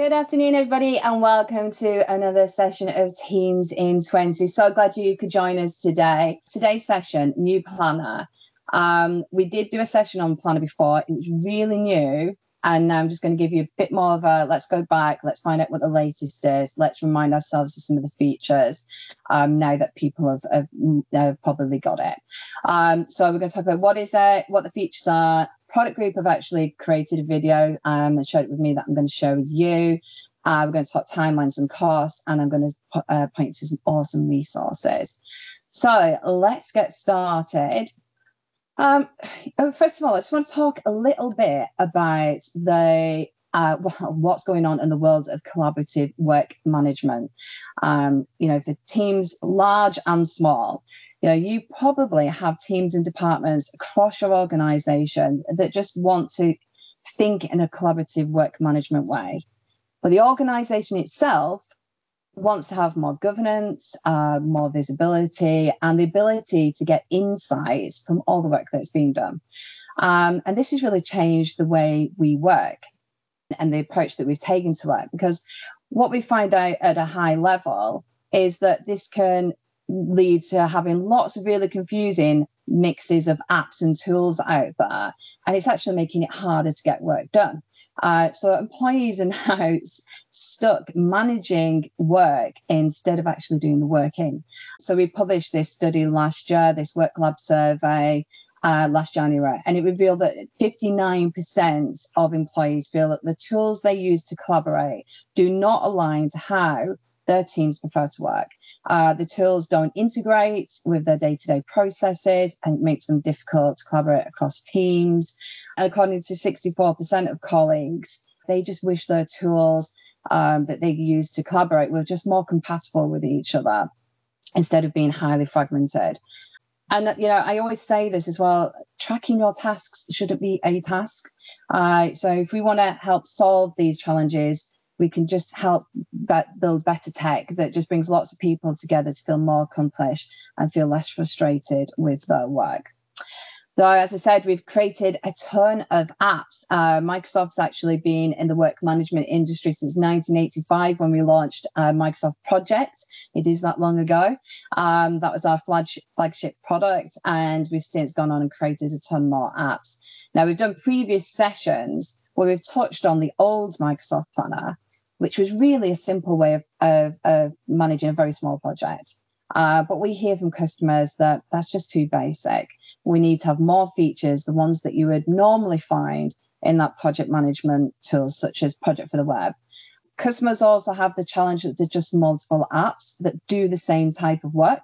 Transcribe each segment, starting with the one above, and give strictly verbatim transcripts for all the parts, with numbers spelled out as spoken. Good afternoon, everybody, and welcome to another session of Teams in twenty. So glad you could join us today. Today's session, new planner. Um, we did do a session on planner before. It was really new. And I'm just going to give you a bit more of a, let's go back, let's find out what the latest is. Let's remind ourselves of some of the features um, now that people have, have, have probably got it. Um, so we're going to talk about what is it, what the features are. Product group have actually created a video um, and showed it with me that I'm going to share with you. Uh, we're going to talk timelines and costs, and I'm going to uh, point to some awesome resources. So let's get started. Um, first of all, I just want to talk a little bit about the uh, what's going on in the world of collaborative work management. Um, you know, for teams large and small, you know, you probably have teams and departments across your organization that just want to think in a collaborative work management way. But the organization itself wants to have more governance, uh, more visibility, and the ability to get insights from all the work that's being done. Um, and this has really changed the way we work and the approach that we've taken to it, because what we find out at a high level is that this can lead to having lots of really confusing mixes of apps and tools out there, and it's actually making it harder to get work done. Uh, so employees are now stuck managing work instead of actually doing the work in. So we published this study last year, this Worklab survey uh, last January, and it revealed that fifty-nine percent of employees feel that the tools they use to collaborate do not align to how their teams prefer to work. Uh, the tools don't integrate with their day-to-day processes, and it makes them difficult to collaborate across teams. And according to sixty-four percent of colleagues, they just wish their tools um, that they use to collaborate were just more compatible with each other instead of being highly fragmented. And, you know, I always say this as well, tracking your tasks shouldn't be a task. Uh, so if we want to help solve these challenges, we can just help build better tech that just brings lots of people together to feel more accomplished and feel less frustrated with their work. So, as I said, we've created a ton of apps. Uh, Microsoft's actually been in the work management industry since nineteen eighty-five when we launched uh, Microsoft Project. It is that long ago. Um, that was our flagship, flagship product, and we've since gone on and created a ton more apps. Now, we've done previous sessions where we've touched on the old Microsoft Planner, which was really a simple way of, of, of managing a very small project. Uh, but we hear from customers that that's just too basic. We need to have more features, the ones that you would normally find in that project management tools, such as Project for the Web. Customers also have the challenge that there's just multiple apps that do the same type of work,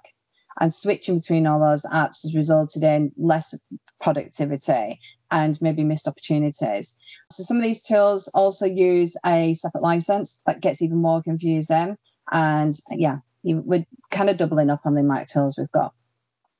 and switching between all those apps has resulted in less productivity and maybe missed opportunities. So some of these tools also use a separate license that gets even more confusing. And yeah, we're kind of doubling up on the amount of tools we've got.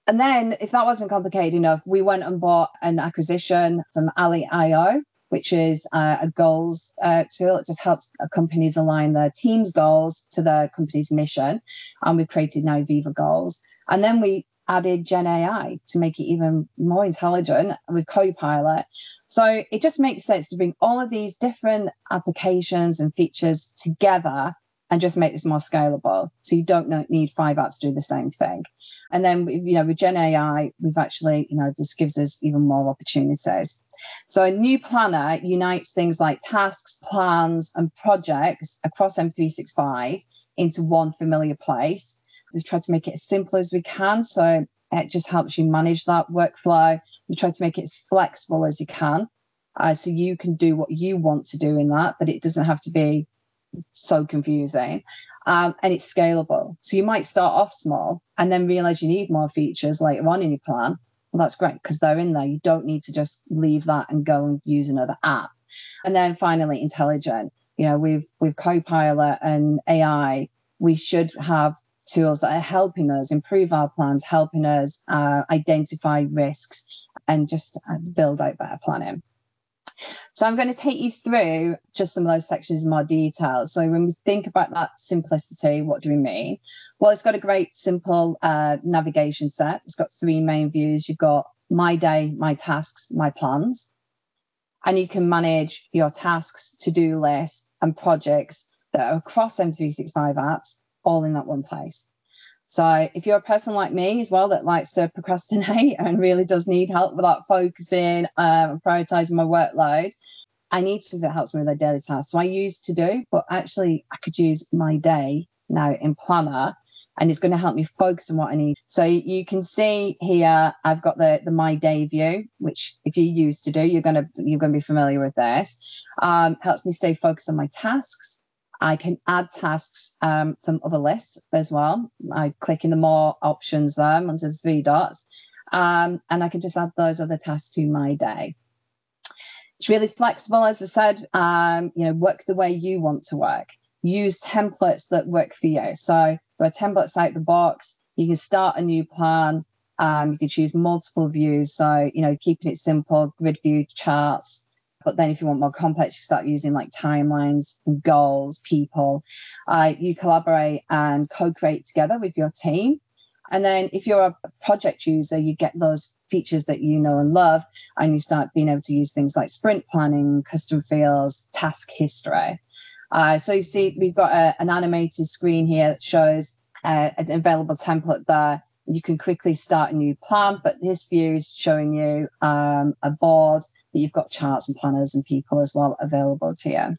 And then if that wasn't complicated enough, we went and bought an acquisition from Ali dot i o, which is uh, a goals uh, tool. It just helps companies align their team's goals to their company's mission. And we've created now Viva Goals. And then we added Gen A I to make it even more intelligent with Copilot. So it just makes sense to bring all of these different applications and features together and just make this more scalable. So you don't need five apps to do the same thing. And then, you know, with Gen A I, we've actually, you know, this gives us even more opportunities. So a new planner unites things like tasks, plans, and projects across M three sixty-five into one familiar place. We've tried to make it as simple as we can, so it just helps you manage that workflow. We try to make it as flexible as you can, uh, so you can do what you want to do in that, but it doesn't have to be so confusing. Um, and it's scalable. So you might start off small and then realize you need more features later on in your plan. Well, that's great, because they're in there. You don't need to just leave that and go and use another app. And then finally, intelligent. You know, we've we've Copilot and A I. We should have tools that are helping us improve our plans, helping us uh, identify risks and just build out better planning. So I'm going to take you through just some of those sections in more detail. So when we think about that simplicity, what do we mean? Well, it's got a great simple uh, navigation set. It's got three main views. You've got my day, my tasks, my plans, and you can manage your tasks, to-do list, and projects that are across M three sixty-five apps all in that one place. So if you're a person like me as well that likes to procrastinate and really does need help with that focusing um, and prioritizing my workload, I need something that helps me with their daily tasks. So I use To-Do, but actually I could use My Day now in Planner, and it's going to help me focus on what I need. So you can see here, I've got the, the My Day view, which if you use To-Do, you're going to, you're going to be familiar with this. Um, helps me stay focused on my tasks. I can add tasks um, from other lists as well. I click in the more options there under the three dots, um, and I can just add those other tasks to my day. It's really flexible, as I said. Um, you know, work the way you want to work. Use templates that work for you. So there are templates out the box. You can start a new plan. Um, you can choose multiple views. So, you know, keeping it simple, grid view charts. But then if you want more complex, you start using like timelines, goals, people. Uh, you collaborate and co-create together with your team. And then if you're a project user, you get those features that you know and love, and you start being able to use things like sprint planning, custom fields, task history. Uh, so you see we've got a, an animated screen here that shows uh, an available template there. You can quickly start a new plan, but this view is showing you um, a board. But you've got charts and planners and people as well available to you.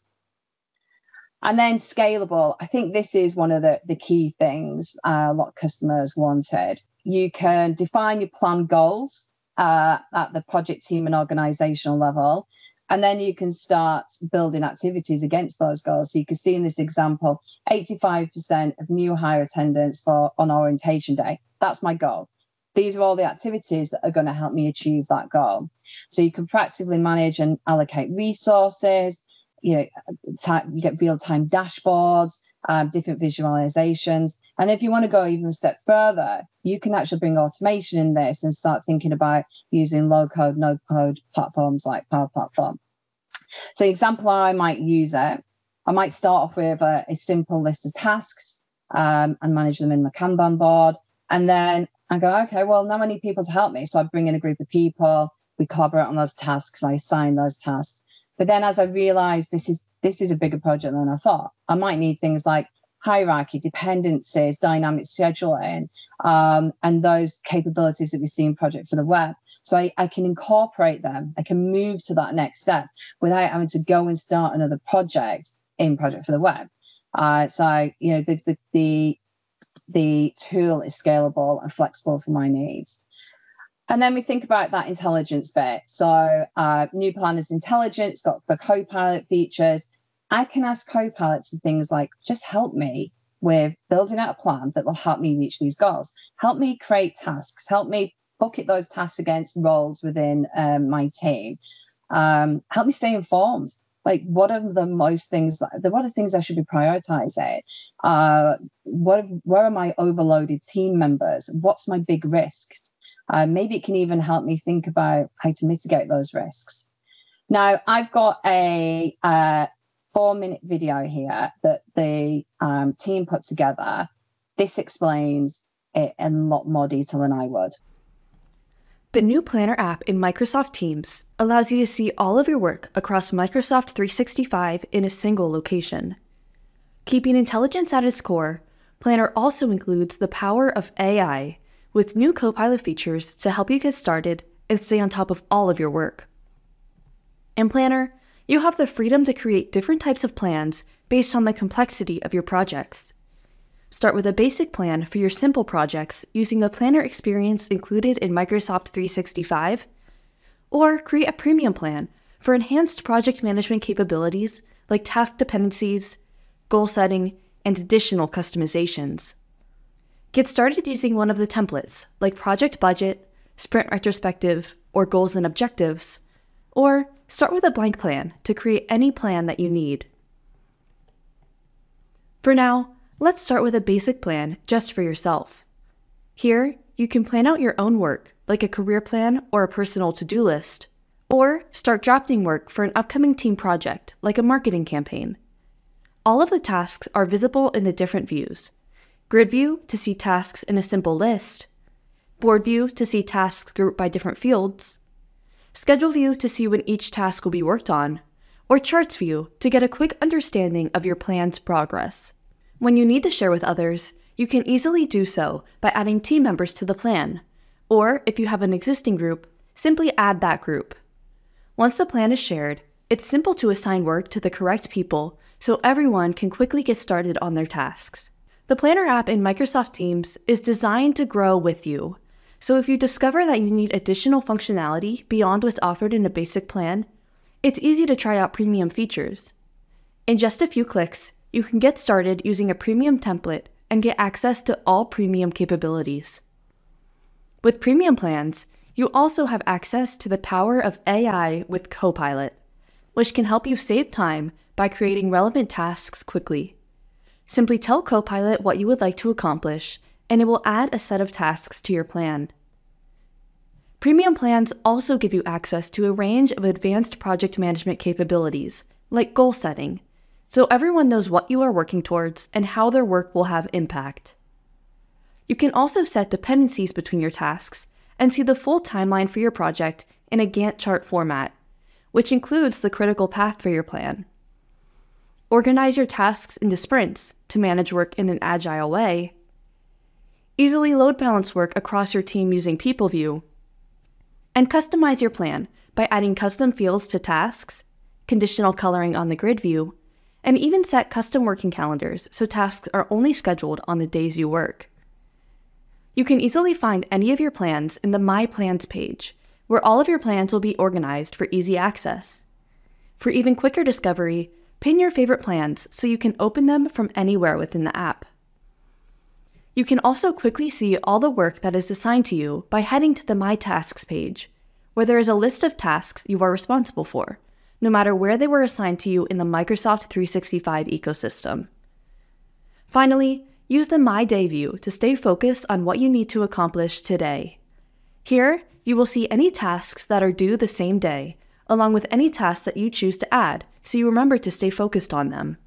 And then scalable. I think this is one of the, the key things uh, a lot of customers wanted. You can define your plan goals uh, at the project team and organizational level, and then you can start building activities against those goals. So you can see in this example, eighty-five percent of new hire attendance for on orientation day. That's my goal. These are all the activities that are going to help me achieve that goal. So you can practically manage and allocate resources. You know, you get real-time dashboards, um, different visualizations. And if you want to go even a step further, you can actually bring automation in this and start thinking about using low-code, no-code platforms like Power Platform. So example, I might use it. I might start off with a, a simple list of tasks um, and manage them in my Kanban board. And then I go, okay, well, now I need people to help me. So I bring in a group of people, we collaborate on those tasks, I assign those tasks. But then as I realized this is this is a bigger project than I thought, I might need things like hierarchy, dependencies, dynamic scheduling, um, and those capabilities that we see in Project for the Web. So I, I can incorporate them, I can move to that next step without having to go and start another project in Project for the Web. Uh, so, you know, the the, the The tool is scalable and flexible for my needs. And then we think about that intelligence bit. So uh, new plan is intelligent. It's got the Copilot features. I can ask Copilot some things like, just help me with building out a plan that will help me reach these goals. Help me create tasks. Help me bucket those tasks against roles within um, my team. Um, help me stay informed. Like, what are the most things, what are things I should be prioritizing? Uh, what, where are my overloaded team members? What's my big risks? Uh, maybe it can even help me think about how to mitigate those risks. Now, I've got a uh, four-minute video here that the um, team put together. This explains it in a lot more detail than I would. The new Planner app in Microsoft Teams allows you to see all of your work across Microsoft three sixty-five in a single location. Keeping intelligence at its core, Planner also includes the power of A I with new Copilot features to help you get started and stay on top of all of your work. In Planner, you have the freedom to create different types of plans based on the complexity of your projects. Start with a basic plan for your simple projects using the Planner experience included in Microsoft three sixty-five, or create a premium plan for enhanced project management capabilities like task dependencies, goal setting, and additional customizations. Get started using one of the templates like Project Budget, Sprint Retrospective, or Goals and Objectives, or start with a blank plan to create any plan that you need. For now, let's start with a basic plan just for yourself. Here, you can plan out your own work, like a career plan or a personal to-do list, or start drafting work for an upcoming team project, like a marketing campaign. All of the tasks are visible in the different views. Grid view to see tasks in a simple list, board view to see tasks grouped by different fields, schedule view to see when each task will be worked on, or charts view to get a quick understanding of your plan's progress. When you need to share with others, you can easily do so by adding team members to the plan, or if you have an existing group, simply add that group. Once the plan is shared, it's simple to assign work to the correct people so everyone can quickly get started on their tasks. The Planner app in Microsoft Teams is designed to grow with you, so if you discover that you need additional functionality beyond what's offered in a basic plan, it's easy to try out premium features. In just a few clicks, you can get started using a premium template and get access to all premium capabilities. With premium plans, you also have access to the power of A I with Copilot, which can help you save time by creating relevant tasks quickly. Simply tell Copilot what you would like to accomplish, and it will add a set of tasks to your plan. Premium plans also give you access to a range of advanced project management capabilities, like goal setting, so everyone knows what you are working towards and how their work will have impact. You can also set dependencies between your tasks and see the full timeline for your project in a Gantt chart format, which includes the critical path for your plan. Organize your tasks into sprints to manage work in an agile way. Easily load balance work across your team using PeopleView, and customize your plan by adding custom fields to tasks, conditional coloring on the grid view, and even set custom working calendars so tasks are only scheduled on the days you work. You can easily find any of your plans in the My Plans page, where all of your plans will be organized for easy access. For even quicker discovery, pin your favorite plans so you can open them from anywhere within the app. You can also quickly see all the work that is assigned to you by heading to the My Tasks page, where there is a list of tasks you are responsible for, no matter where they were assigned to you in the Microsoft three sixty-five ecosystem. Finally, use the My Day view to stay focused on what you need to accomplish today. Here, you will see any tasks that are due the same day, along with any tasks that you choose to add, so you remember to stay focused on them.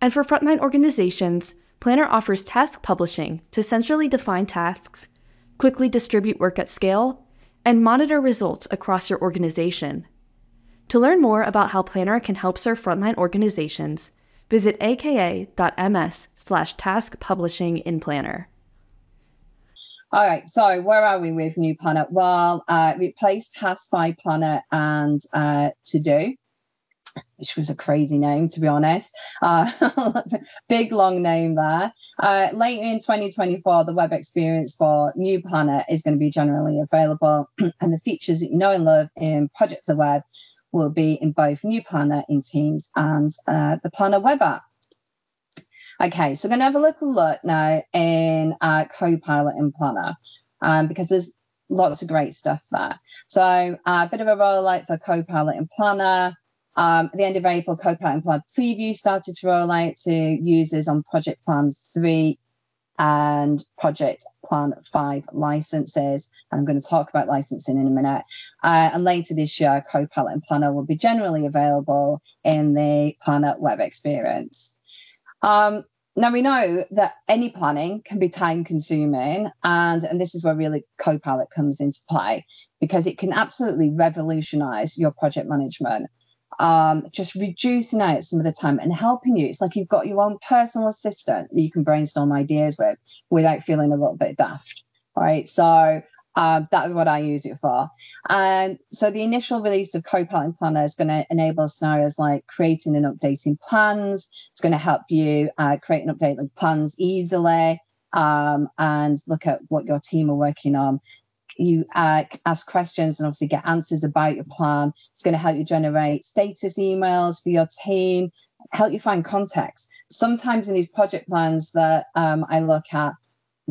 And for frontline organizations, Planner offers task publishing to centrally define tasks, quickly distribute work at scale, and monitor results across your organization. To learn more about how Planner can help serve frontline organizations, visit aka.ms slash task publishing in Planner. All right, so where are we with new planner? Well, uh, replaced Task by Planner and uh, To Do, which was a crazy name, to be honest. Uh, big, long name there. Uh, later in twenty twenty-four, the web experience for new planner is going to be generally available, and the features that you know and love in Project for the Web will be in both new planner in Teams and uh, the Planner web app. Okay, so we're going to have a little look now in uh, Copilot and Planner, um, because there's lots of great stuff there. So uh, a bit of a rollout for Copilot and Planner. Um, at the end of April, Copilot and Planner Preview started to roll out to users on Project Plan three and Project Plan five licenses. I'm going to talk about licensing in a minute. Uh, and later this year, Copilot and Planner will be generally available in the Planner web experience. Um, now, we know that any planning can be time-consuming, and, and this is where really Copilot comes into play, because it can absolutely revolutionise your project management. Um, just reducing out some of the time and helping you. It's like you've got your own personal assistant that you can brainstorm ideas with without feeling a little bit daft. All right, so um, that's what I use it for. And so the initial release of Copilot and Planner is going to enable scenarios like creating and updating plans. It's going to help you uh, create and update like, plans easily um, and look at what your team are working on. You uh, ask questions and obviously get answers about your plan. It's going to help you generate status emails for your team, help you find context. Sometimes in these project plans that um, I look at,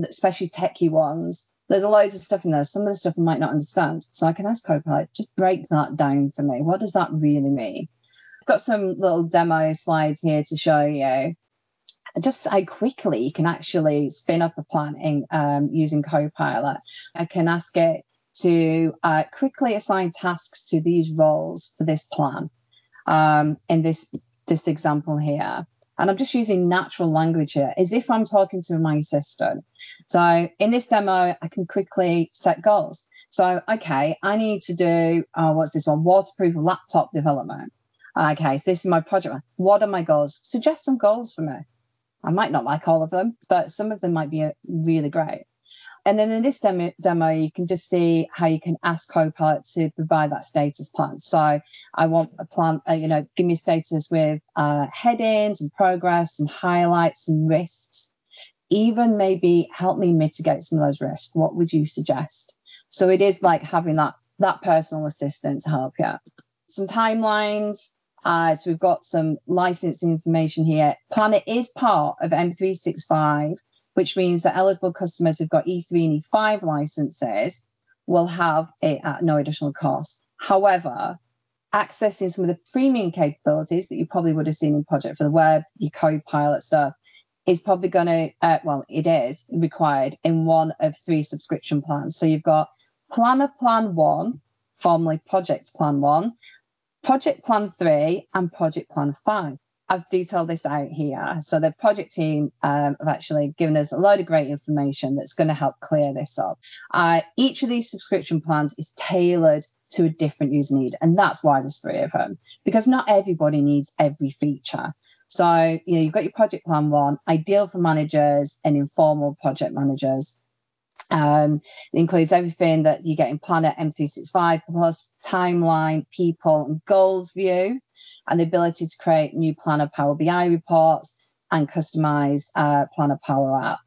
especially techie ones, there's loads of stuff in there. Some of the stuff I might not understand. So I can ask Copilot, just break that down for me. What does that really mean? I've got some little demo slides here to show you just how quickly you can actually spin up a plan in, um, using Copilot. I can ask it to uh, quickly assign tasks to these roles for this plan um, in this, this example here. And I'm just using natural language here as if I'm talking to my assistant. So in this demo, I can quickly set goals. So, okay, I need to do, uh, what's this one? Waterproof laptop development. Okay, so this is my project. What are my goals? Suggest some goals for me. I might not like all of them, but some of them might be really great. And then in this demo, demo, you can just see how you can ask Copilot to provide that status plan. So I want a plan, uh, you know, give me a status with uh, headings and progress, some highlights, some risks, even maybe help me mitigate some of those risks. What would you suggest? So it is like having that, that personal assistant to help you out. Some timelines. Uh, so we've got some licensing information here. Planner is part of M three sixty-five, which means that eligible customers who've got E three and E five licenses will have it at no additional cost. However, accessing some of the premium capabilities that you probably would have seen in Project for the Web, your Copilot stuff, is probably going to, uh, well, it is required in one of three subscription plans. So you've got Planner Plan one, formerly Project Plan one, Project Plan three, and Project Plan five. I've detailed this out here. So the project team um, have actually given us a load of great information that's going to help clear this up. Uh, each of these subscription plans is tailored to a different user need. And that's why there's three of them, because not everybody needs every feature. So, you know, you've got your Project Plan one, ideal for managers and informal project managers. Um, it includes everything that you get in Planner, M three sixty-five, plus timeline, people and goals view, and the ability to create new Planner Power B I reports and customize uh, Planner Power App.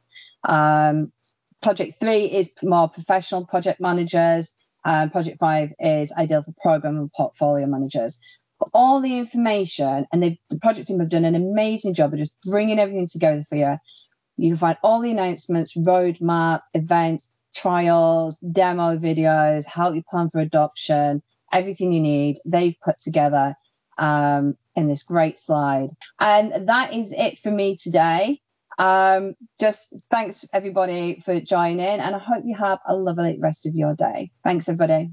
Um, Project three is more professional project managers. Uh, Project five is ideal for program and portfolio managers. But all the information, and the project team have done an amazing job of just bringing everything together for you. You can find all the announcements, roadmap, events, trials, demo videos, help you plan for adoption, everything you need, they've put together um, in this great slide. And that is it for me today. Um, just thanks, everybody, for joining. And I hope you have a lovely rest of your day. Thanks, everybody.